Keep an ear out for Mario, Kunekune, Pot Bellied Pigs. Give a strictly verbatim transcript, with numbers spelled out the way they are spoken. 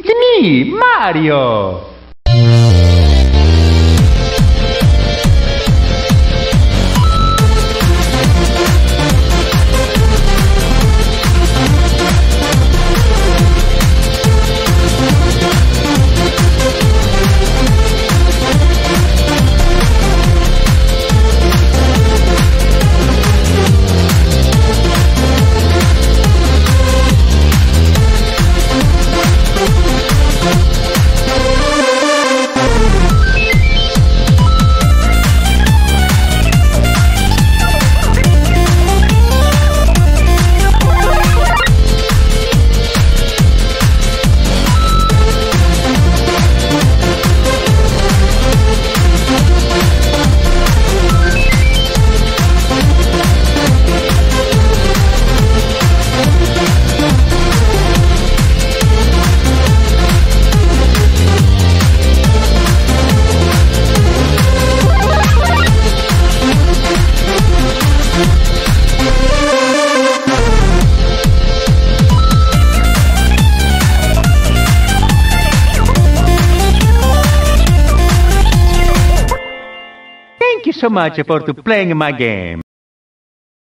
It's me, Mario. Thank you so much for playing my game.